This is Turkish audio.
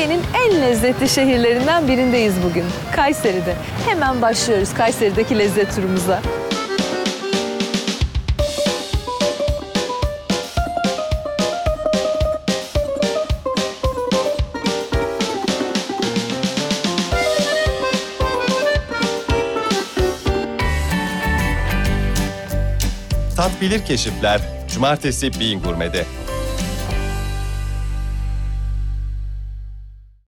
Türkiye'nin en lezzetli şehirlerinden birindeyiz bugün, Kayseri'de. Hemen başlıyoruz Kayseri'deki lezzet turumuza. Tatbilir Keşifler, Cumartesi Beyin Gurme'de.